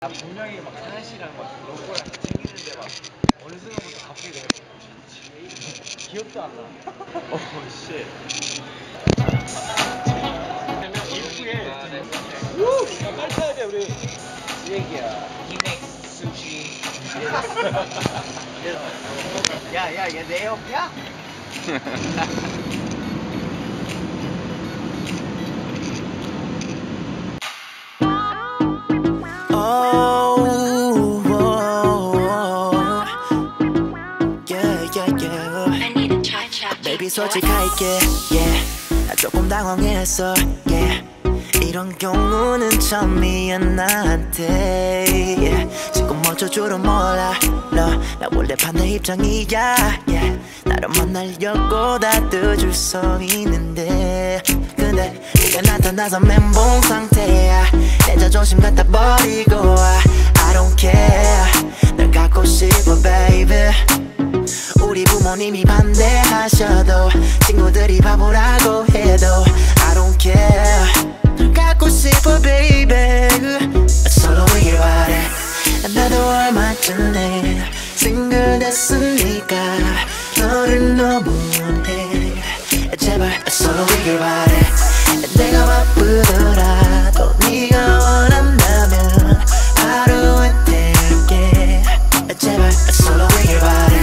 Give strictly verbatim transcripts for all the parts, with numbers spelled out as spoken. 나 분명히 막 하나씩이랑 막 로고랑 챙기는데 막 어느 순간부터 갑자기 내가 기억도 안 나. 어, 씨. 이후에 우! 빨리 타야 돼, 우리. 얘기야. 이넥스 수시. 야, 야, 얘 내 옆이야? Baby 솔직할게, yeah. 나 조금 당황했어, yeah. 이런 경우는 처음이야 나한테, yeah. 지금 어쩔 줄은 몰라, 너 나 원래 반대 입장이야, yeah. 나를 만나려고 다 뜯을 수 있는데 근데 네가 나타나서 멘붕 상태야. 내 자존심 갖다 버리고 와. I don't care. 널 갖고 싶어 baby. 우리 부모님이 반대하셔도 친구들이 바보라고 해도 I don't care. 갖고 싶어 baby. Solo 이길 바래. 나도 얼마 전에 싱글 됐으니까 너를 너무 원해. 제발 Solo 이길 바래. 내가 바쁘더라도 네가 원한다면 바로 해드릴게. 제발 Solo 이길 바래.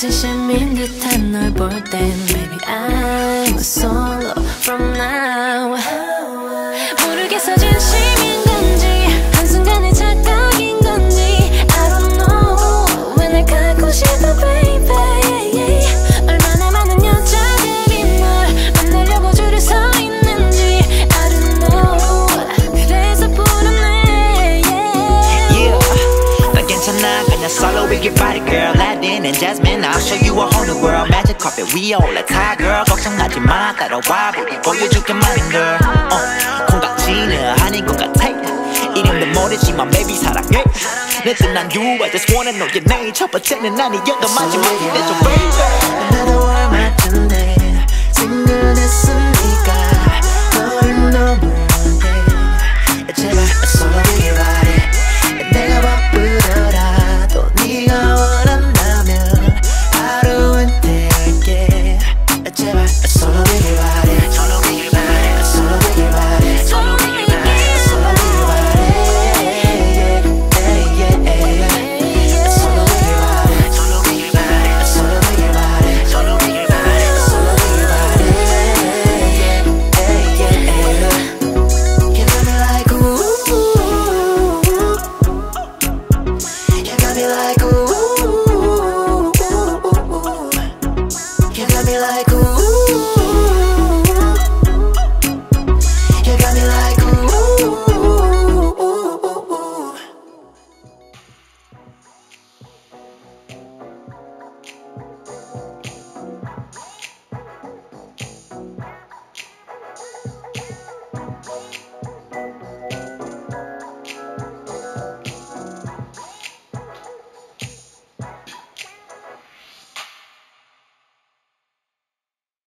진심인 듯한 널 볼 땐 Baby I'm a solo from now. 모르겠어 진심인 건지 한순간의 착각인 건지 I don't know. 왜 날 갖고 싶어 baby yeah, yeah. 얼마나 많은 여자들이 널 만나려고 줄을 서 있는지 I don't know. 그래서 불안해 yeah. yeah. 난 괜찮아 그냥 solo with your body girl. And Jasmine, I'll show you a whole new world. Magic carpet, we all a tie, girl. 걱정하지 마, 따라와, 우리 보여줄게, my girl. 어, 콩깍지는 아닌 것 같아. 이름도 모르지만, baby 사랑해. 내 뜻 난 you, I just wanna know your name. 첫 번째는 아니어도 마지막이 되죠, baby. 나도 얼마 전에 싱글했어.